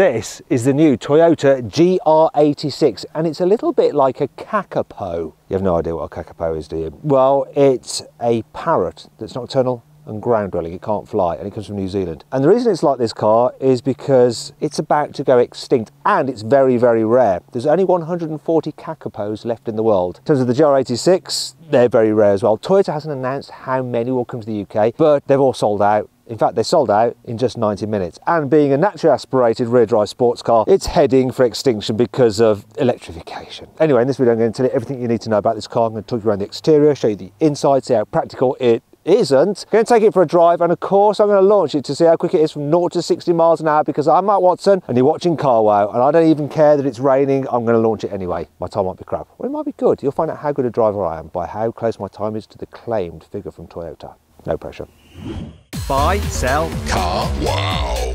This is the new Toyota GR86, and it's a little bit like a Kakapo. You have no idea what a Kakapo is, do you? Well, it's a parrot that's nocturnal and ground dwelling. It can't fly, and it comes from New Zealand. And the reason it's like this car is because it's about to go extinct, and it's very, very rare. There's only 140 Kakapos left in the world. In terms of the GR86, they're very rare as well. Toyota hasn't announced how many will come to the UK, but they've all sold out. In fact, they sold out in just 90 minutes. And being a naturally aspirated rear-drive sports car, it's heading for extinction because of electrification. Anyway, in this video, I'm going to tell you everything you need to know about this car. I'm going to talk you around the exterior, show you the inside, see how practical it isn't. I'm going to take it for a drive, and of course, I'm going to launch it to see how quick it is from 0 to 60 miles an hour, because I'm Matt Watson, and you're watching Car Wow, and I don't even care that it's raining. I'm going to launch it anyway. My time might be crap, or it might be good. You'll find out how good a driver I am by how close my time is to the claimed figure from Toyota. No pressure. Buy, sell, Car Wow.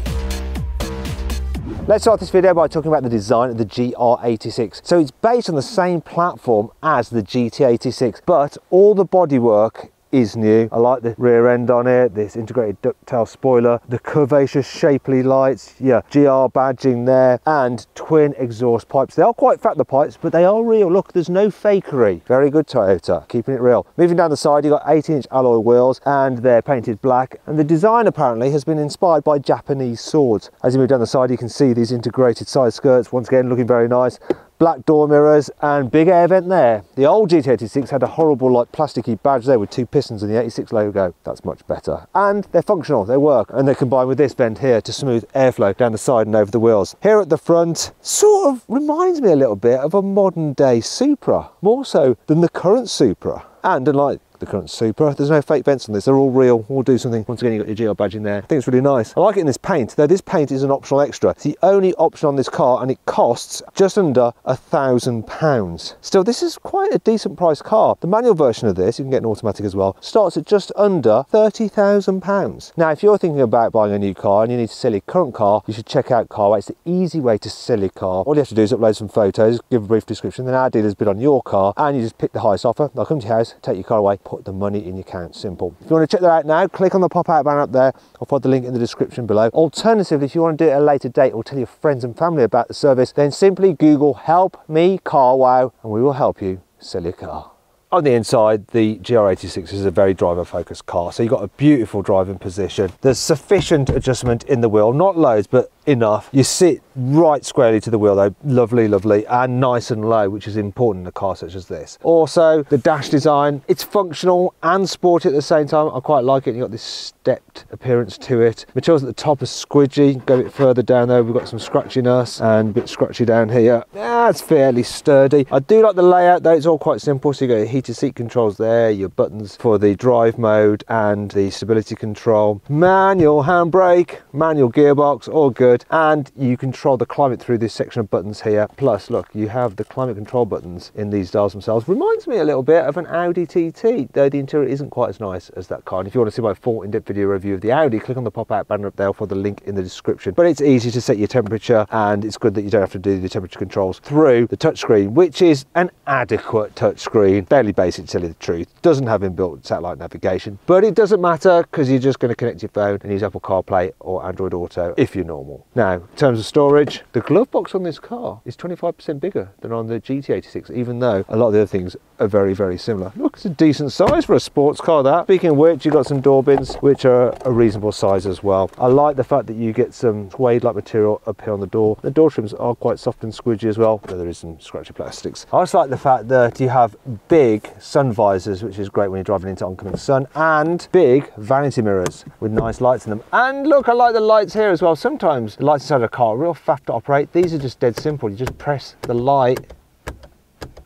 Let's start this video by talking about the design of the GR86. So it's based on the same platform as the GT86, but all the bodywork is new. I like the rear end on it, this integrated ducktail spoiler, the curvaceous shapely lights, yeah, GR badging there, and twin exhaust pipes. They are quite fat, the pipes, but they are real. Look, there's no fakery. Very good Toyota, keeping it real. Moving down the side, you've got 18-inch alloy wheels, and they're painted black, and the design apparently has been inspired by Japanese swords. As you move down the side, you can see these integrated side skirts, once again looking very nice. Black door mirrors and big air vent there. The old GT86 had a horrible like plasticky badge there with two pistons and the 86 logo. That's much better. And they're functional, they work, and they're combined with this vent here to smooth airflow down the side and over the wheels. Here at the front, sort of reminds me a little bit of a modern day Supra, more so than the current Supra. And unlike the current Supra, there's no fake vents on this, they're all real, all do something. Once again, you've got your GR badge in there. I think it's really nice. I like it in this paint, though this paint is an optional extra. It's the only option on this car, and it costs just under £1,000. Still, this is quite a decent priced car. The manual version of this, you can get an automatic as well, starts at just under £30,000. Now, if you're thinking about buying a new car and you need to sell your current car, you should check out Car Wow. It's the easy way to sell your car. All you have to do is upload some photos, give a brief description, then our dealers bid on your car, and you just pick the highest offer. They'll come to your house, take your car away, put the money in your account. Simple. If you want to check that out now, click on the pop-out banner up there. I'll find the link in the description below. Alternatively, if you want to do it at a later date or tell your friends and family about the service, then simply Google "Help Me Car Wow" and we will help you sell your car. On the inside, the GR86 is a very driver-focused car, so you've got a beautiful driving position. There's sufficient adjustment in the wheel, not loads, but enough. You sit right squarely to the wheel though, lovely, lovely, and nice and low, which is important in a car such as this. Also, the dash design, it's functional and sporty at the same time. I quite like it. You've got this stepped appearance to it. Materials at the top are squidgy. Go a bit further down there, we've got some scratchiness and a bit scratchy down here. That's fairly sturdy. I do like the layout though, it's all quite simple. So you got your heated seat controls there, your buttons for the drive mode and the stability control, manual handbrake, manual gearbox, all good. And you control the climate through this section of buttons here. Plus, look, you have the climate control buttons in these dials themselves. Reminds me a little bit of an Audi TT, though the interior isn't quite as nice as that car. And if you want to see my full in-depth video review of the Audi, click on the pop-out banner up there for the link in the description. But it's easy to set your temperature, and it's good that you don't have to do the temperature controls through the touchscreen, which is an adequate touchscreen. Fairly basic, to tell you the truth. Doesn't have inbuilt satellite navigation, but it doesn't matter because you're just going to connect your phone and use Apple CarPlay or Android Auto if you're normal. Now, in terms of storage, the glove box on this car is 25% bigger than on the GT86, even though a lot of the other things are very, very similar. Look, it's a decent size for a sports car, that. Speaking of which, you've got some door bins, which are a reasonable size as well. I like the fact that you get some suede-like material up here on the door. The door trims are quite soft and squidgy as well, though there is some scratchy plastics. I also like the fact that you have big sun visors, which is great when you're driving into oncoming sun, and big vanity mirrors with nice lights in them. And look, I like the lights here as well. Sometimes the lights inside of a car are real faff to operate. These are just dead simple. You just press the light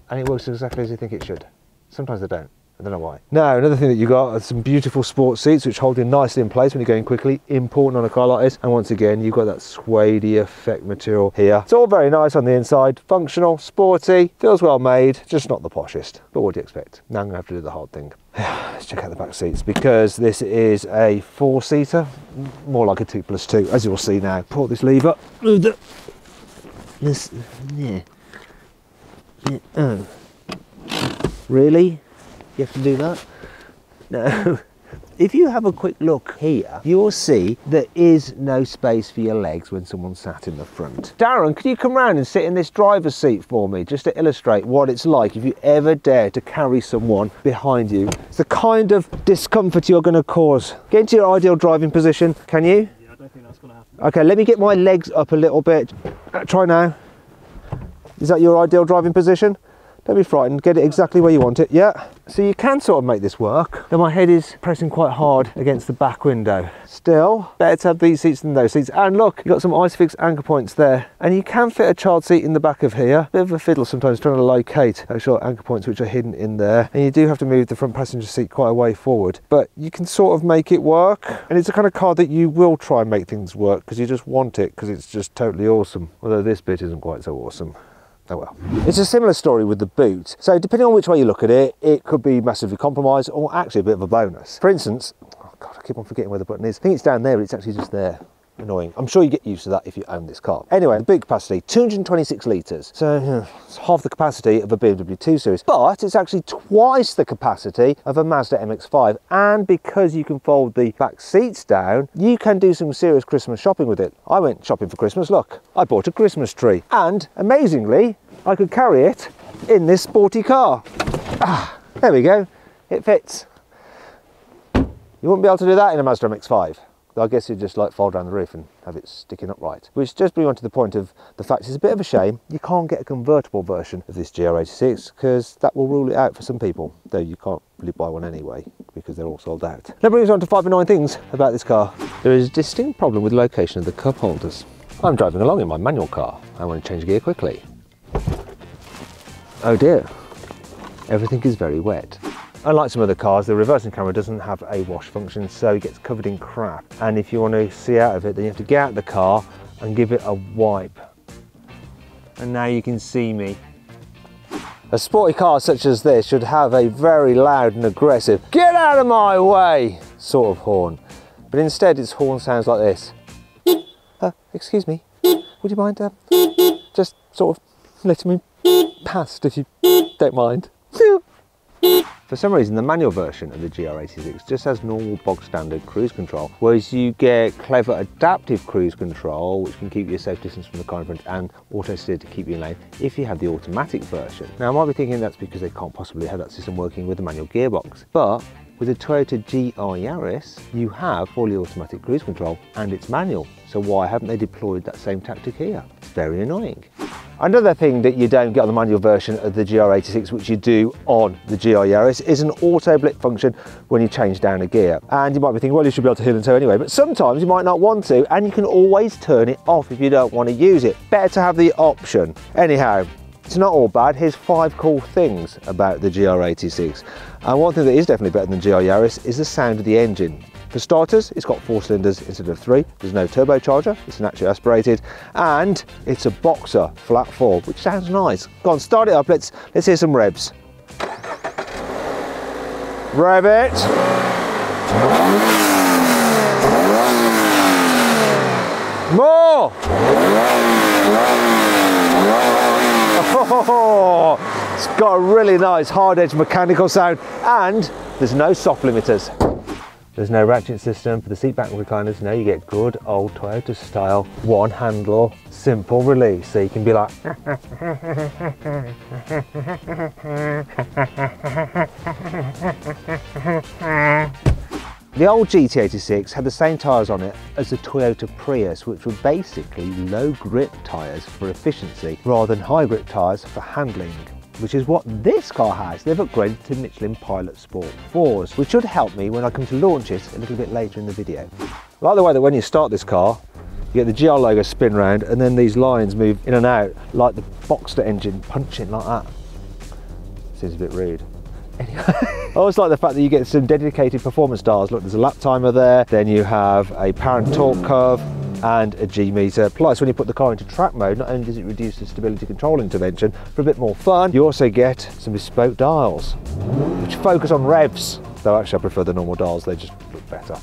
and it works exactly as you think it should. Sometimes they don't. I don't know why. Now, another thing that you got are some beautiful sports seats which hold you nicely in place when you're going quickly. Important on a car like this. And once again, you've got that suedey effect material here. It's all very nice on the inside. Functional, sporty, feels well made, just not the poshest. But what do you expect? Now I'm going to have to do the hard thing. Let's check out the back seats, because this is a four-seater, more like a 2+2, as you'll see now. Pull this lever. This, yeah. Oh. Really? You have to do that? No. If you have a quick look here, you will see there is no space for your legs when someone's sat in the front. Darren, could you come round and sit in this driver's seat for me, just to illustrate what it's like if you ever dare to carry someone behind you? It's the kind of discomfort you're going to cause. Get into your ideal driving position, can you? Yeah, I don't think that's going to happen. Okay, let me get my legs up a little bit. Try now. Is that your ideal driving position? Don't be frightened, get it exactly where you want it, yeah. So you can sort of make this work. Now my head is pressing quite hard against the back window. Still, better to have these seats than those seats. And look, you've got some IceFix anchor points there. And you can fit a child seat in the back of here. Bit of a fiddle sometimes trying to locate actual anchor points which are hidden in there. And you do have to move the front passenger seat quite a way forward. But you can sort of make it work. And it's the kind of car that you will try and make things work because you just want it, because it's just totally awesome. Although this bit isn't quite so awesome. Oh well. It's a similar story with the boot. So depending on which way you look at it, it could be massively compromised or actually a bit of a bonus. For instance, oh God, I keep on forgetting where the button is. I think it's down there, but it's actually just there. Annoying. I'm sure you get used to that if you own this car. Anyway, the boot capacity, 226 litres. So it's half the capacity of a BMW 2 Series, but it's actually twice the capacity of a Mazda MX-5. And because you can fold the back seats down, you can do some serious Christmas shopping with it. I went shopping for Christmas, look. I bought a Christmas tree. And amazingly, I could carry it in this sporty car. Ah, there we go. It fits. You wouldn't be able to do that in a Mazda MX-5. I guess you'd just like fold down the roof and have it sticking upright. Which just brings on to the point of the fact it's a bit of a shame you can't get a convertible version of this GR86 because that will rule it out for some people, though you can't really buy one anyway because they're all sold out. That brings on to 5 or 9 things about this car. There is a distinct problem with location of the cup holders. I'm driving along in my manual car. I want to change gear quickly. Oh dear, everything is very wet. Unlike some other cars, the reversing camera doesn't have a wash function, so it gets covered in crap. And if you want to see out of it, then you have to get out of the car and give it a wipe. And now you can see me. A sporty car such as this should have a very loud and aggressive, "Get out of my way!" sort of horn. But instead its horn sounds like this. Excuse me, would you mind just sort of letting me past if you don't mind? For some reason, the manual version of the GR86 just has normal bog standard cruise control, whereas you get clever adaptive cruise control, which can keep you a safe distance from the car in front and auto steer to keep you in lane if you have the automatic version. Now, I might be thinking that's because they can't possibly have that system working with the manual gearbox, but with the Toyota GR Yaris, you have fully automatic cruise control and it's manual. So why haven't they deployed that same tactic here? It's very annoying. Another thing that you don't get on the manual version of the GR86, which you do on the GR Yaris, is an auto blip function when you change down a gear. And you might be thinking, well, you should be able to heel and toe anyway, but sometimes you might not want to, and you can always turn it off if you don't want to use it. Better to have the option. Anyhow, it's not all bad. Here's 5 cool things about the GR86. And one thing that is definitely better than the GR Yaris is the sound of the engine. For starters, it's got 4 cylinders instead of 3, there's no turbocharger, it's naturally aspirated, and it's a Boxster flat 4, which sounds nice. Go on, start it up, let's hear some revs. Rev it. More! Oh, it's got a really nice hard-edged mechanical sound, and there's no soft limiters. There's no ratchet system for the seat back recliners. No, you get good old Toyota style one handle simple release. So you can be like The old GT86 had the same tyres on it as the Toyota Prius, which were basically low grip tyres for efficiency rather than high grip tyres for handling, which is what this car has. They've upgraded to Michelin Pilot Sport 4s, which should help me when I come to launch it a little bit later in the video. I like the way that when you start this car, you get the GR logo spin round and then these lines move in and out like the Boxster engine punching like that. Seems a bit rude. Anyway, I always like the fact that you get some dedicated performance dials. Look, there's a lap timer there, then you have a power and torque curve, and a G-meter. Plus, when you put the car into track mode, not only does it reduce the stability control intervention for a bit more fun, you also get some bespoke dials, which focus on revs. Though actually I prefer the normal dials, they just look better.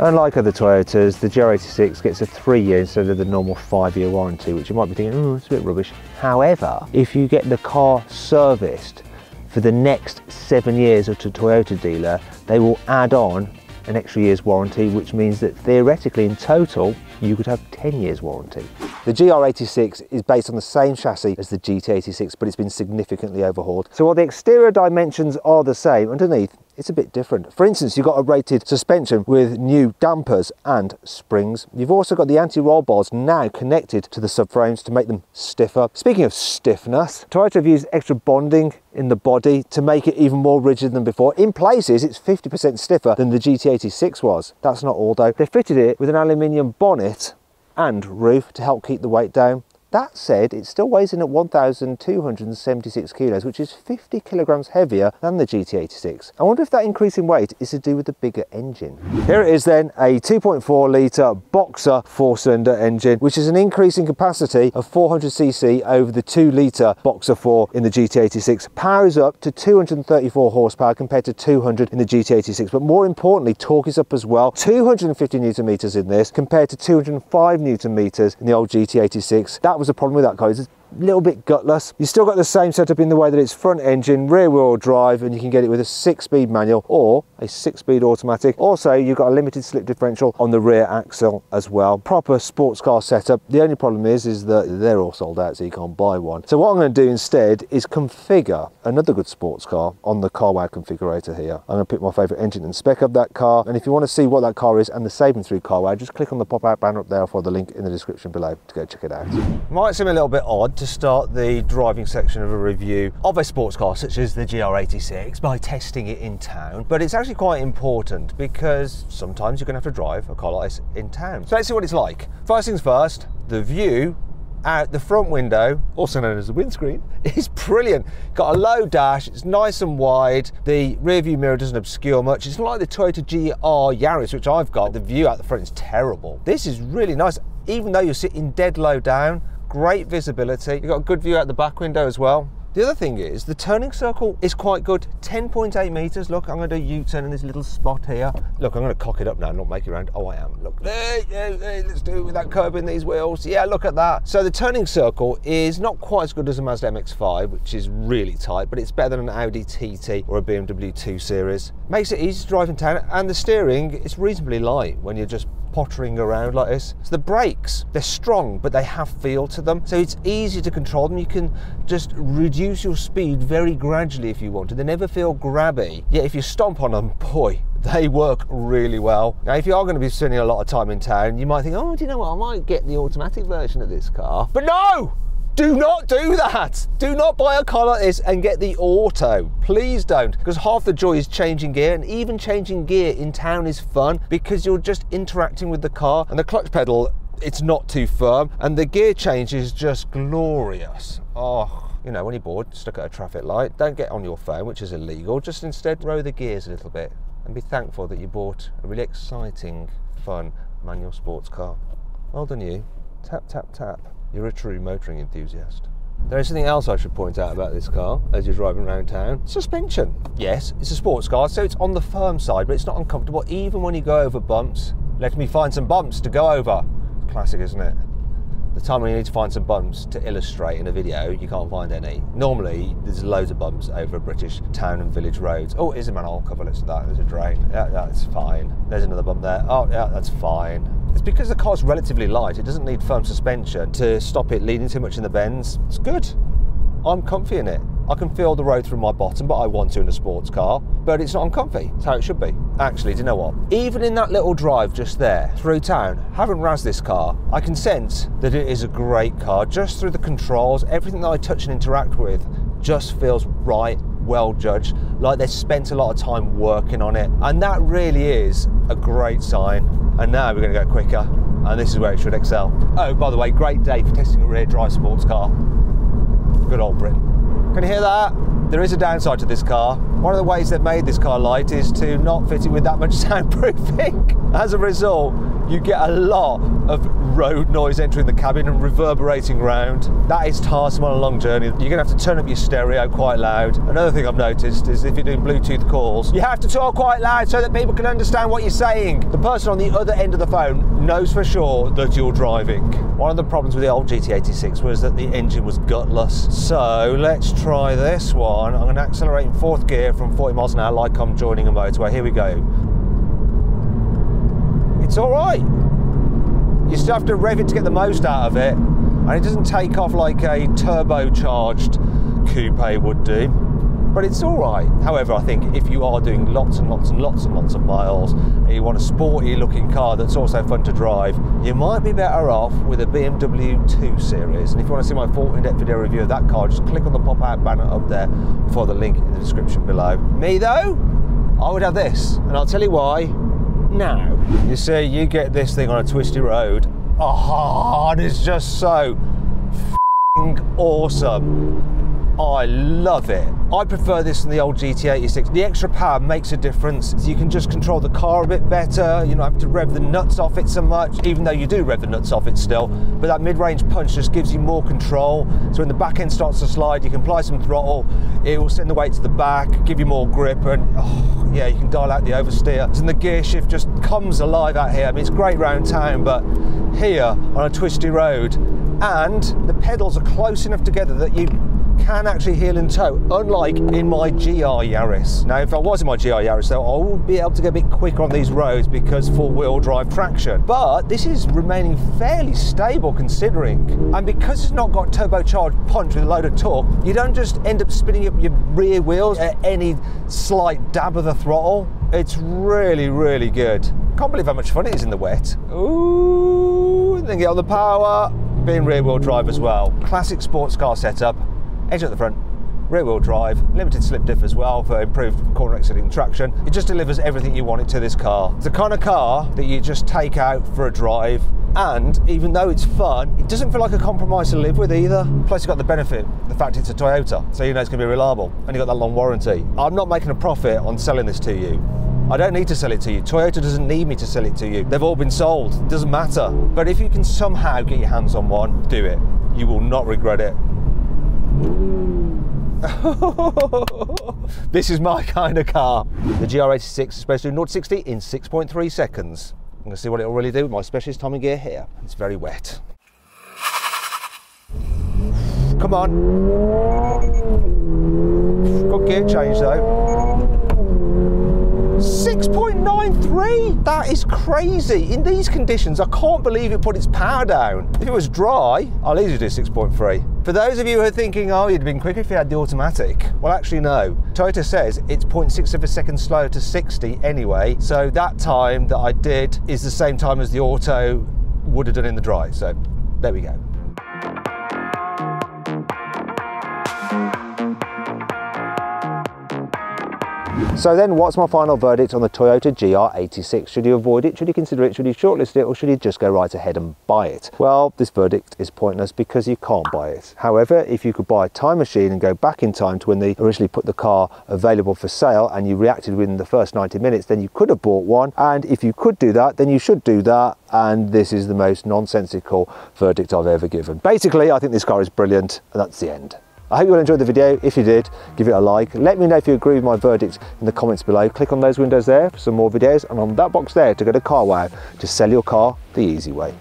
Unlike other Toyotas, the GR86 gets a 3-year instead of the normal 5-year warranty, which you might be thinking, oh, it's a bit rubbish. However, if you get the car serviced for the next 7 years at a Toyota dealer, they will add on an extra year's warranty, which means that theoretically in total, you could have 10 years warranty. The GR86 is based on the same chassis as the GT86, but it's been significantly overhauled. So while the exterior dimensions are the same, underneath, it's a bit different. For instance, you've got a rated suspension with new dampers and springs. You've also got the anti-roll bars now connected to the subframes to make them stiffer. Speaking of stiffness, Toyota have used extra bonding in the body to make it even more rigid than before. In places, it's 50% stiffer than the GT86 was. That's not all though. They fitted it with an aluminium bonnet and roof to help keep the weight down. That said, it still weighs in at 1,276 kilos, which is 50 kilograms heavier than the GT86. I wonder if that increase in weight is to do with the bigger engine. Here it is then, a 2.4 litre Boxster four-cylinder engine, which is an increase in capacity of 400cc over the 2 litre Boxster 4 in the GT86. Power is up to 234 horsepower compared to 200 in the GT86, but more importantly, torque is up as well. 250 newton meters in this compared to 205 newton meters in the old GT86. That was a problem with that car. It's a little bit gutless. You've still got the same setup in the way that it's front engine, rear wheel drive, and you can get it with a 6-speed manual or a 6-speed automatic. Also, you've got a limited slip differential on the rear axle as well. Proper sports car setup. The only problem is that they're all sold out, so you can't buy one. So what I'm going to do instead is configure another good sports car on the Car Wow configurator here. I'm going to pick my favourite engine and spec up that car. And if you want to see what that car is and the saving through Car Wow, just click on the pop-out banner up there for the link in the description below to go check it out. Might seem a little bit odd to start the driving section of a review of a sports car such as the GR86 by testing it in town, but it's actually quite important because sometimes you're going to have to drive a car like this in town. So let's see what it's like. First things first, the view out the front window, also known as the windscreen, is brilliant. Got a low dash, it's nice and wide, the rear view mirror doesn't obscure much. It's not like the Toyota GR Yaris, which I've got. The view out the front is terrible. This is really nice, even though you're sitting dead low down. Great visibility. You've got a good view out the back window as well. The other thing is the turning circle is quite good, 10.8 meters. Look, I'm going to do a U-turn in this little spot here. Look, I'm going to cock it up now, not make it round. Oh, I am. Look, hey, let's do it with that curb in these wheels. Yeah, look at that. So the turning circle is not quite as good as a Mazda MX-5, which is really tight, but it's better than an Audi TT or a BMW 2 Series. Makes it easy to drive in town, and the steering is reasonably light when you're just pottering around like this. So the brakes, they're strong, but they have feel to them. So it's easy to control them. You can just reduce your speed very gradually if you want to. They never feel grabby. Yet if you stomp on them, boy, they work really well. Now, if you are going to be spending a lot of time in town, you might think, oh, do you know what? I might get the automatic version of this car. But no! Do not do that. Do not buy a car like this and get the auto. Please don't, because half the joy is changing gear, and even changing gear in town is fun because you're just interacting with the car, and the clutch pedal, it's not too firm, and the gear change is just glorious. Oh. You know, when you're bored, stuck at a traffic light, don't get on your phone, which is illegal. Just instead, row the gears a little bit and be thankful that you bought a really exciting, fun manual sports car. Well done you. Tap, tap, tap. You're a true motoring enthusiast. There is something else I should point out about this car as you're driving around town. Suspension. Yes, it's a sports car, so it's on the firm side, but it's not uncomfortable even when you go over bumps. Let me find some bumps to go over. Classic, isn't it? The time when you need to find some bumps to illustrate in a video, you can't find any. Normally, there's loads of bumps over British town and village roads. Oh, here's a manhole cover, let's do that. There's a drain. Yeah, that's fine. There's another bump there. Oh, yeah, that's fine. It's because the car's relatively light, it doesn't need firm suspension to stop it leaning too much in the bends. It's good. I'm comfy in it. I can feel the road through my bottom, but I want to in a sports car, but it's not uncomfy. It's how it should be. Actually, do you know what? Even in that little drive just there, through town, having razzed this car, I can sense that it is a great car. Just through the controls, everything that I touch and interact with just feels right, well judged, like they spent a lot of time working on it. And that really is a great sign. And now we're going to go quicker, and this is where it should excel. Oh, by the way, great day for testing a rear drive sports car. Good old Britain. Can you hear that? There is a downside to this car. One of the ways they've made this car light is to not fit it with that much soundproofing. As a result, you get a lot of road noise entering the cabin and reverberating round. That is tiresome on a long journey. You're going to have to turn up your stereo quite loud. Another thing I've noticed is if you're doing Bluetooth calls, you have to talk quite loud so that people can understand what you're saying. The person on the other end of the phone knows for sure that you're driving. One of the problems with the old GT86 was that the engine was gutless. So let's try this one. I'm going to accelerate in fourth gear from 40 miles an hour like I'm joining a motorway. Here we go. It's all right. You still have to rev it to get the most out of it, and it doesn't take off like a turbocharged coupe would do, but it's all right. However, I think if you are doing lots and lots and lots and lots of miles and you want a sporty looking car that's also fun to drive, you might be better off with a BMW 2 Series. And if you want to see my full in-depth video review of that car, just click on the pop-out banner up there for the link in the description below. Me though, I would have this, and I'll tell you why now. You see, you get this thing on a twisty road, and it's just so f***ing awesome. I love it. I prefer this than the old GT86. The extra power makes a difference. You can just control the car a bit better. You don't have to rev the nuts off it so much, even though you do rev the nuts off it still. But that mid-range punch just gives you more control. So when the back end starts to slide, you can apply some throttle. It will send the weight to the back, give you more grip, and yeah, you can dial out the oversteer. And the gear shift just comes alive out here. I mean, it's great round town, but here on a twisty road, and the pedals are close enough together that you can actually heel and toe, unlike in my GR Yaris. Now, if I was in my GR Yaris though, I would be able to go a bit quicker on these roads because four-wheel drive traction. But this is remaining fairly stable considering. And because it's not got turbocharged punch with a load of torque, you don't just end up spinning up your rear wheels at any slight dab of the throttle. It's really, really good. Can't believe how much fun it is in the wet. Ooh, and then get on the power. Being rear-wheel drive as well. Classic sports car setup. Engine at the front, rear-wheel drive, limited slip diff as well for improved corner exiting traction. It just delivers everything you want it to this car. It's the kind of car that you just take out for a drive, and even though it's fun, it doesn't feel like a compromise to live with either. Plus, you've got the benefit, the fact it's a Toyota, so you know it's going to be reliable, and you've got that long warranty. I'm not making a profit on selling this to you. I don't need to sell it to you. Toyota doesn't need me to sell it to you. They've all been sold. It doesn't matter. But if you can somehow get your hands on one, do it. You will not regret it. This is my kind of car. The GR86 is supposed to do 0-60 in 6.3 seconds. I'm going to see what it'll really do with my specialist timing gear here. It's very wet. Come on. Good gear change though. 6.93? That is crazy. In these conditions, I can't believe it put its power down. If it was dry, I'll easily do 6.3. For those of you who are thinking, oh, you'd have been quicker if you had the automatic. Well, actually, no. Toyota says it's 0.6 of a second slower to 60 anyway. So that time that I did is the same time as the auto would have done in the dry. So there we go. So then what's my final verdict on the Toyota GR86? Should you avoid it? Should you consider it? Should you shortlist it? Or should you just go right ahead and buy it? Well, this verdict is pointless because you can't buy it. However, if you could buy a time machine and go back in time to when they originally put the car available for sale and you reacted within the first 90 minutes, then you could have bought one. And if you could do that, then you should do that. And this is the most nonsensical verdict I've ever given. Basically, I think this car is brilliant, and that's the end. I hope you all enjoyed the video. If you did, give it a like. Let me know if you agree with my verdict in the comments below. Click on those windows there for some more videos, and on that box there to go to Car Wow to sell your car the easy way.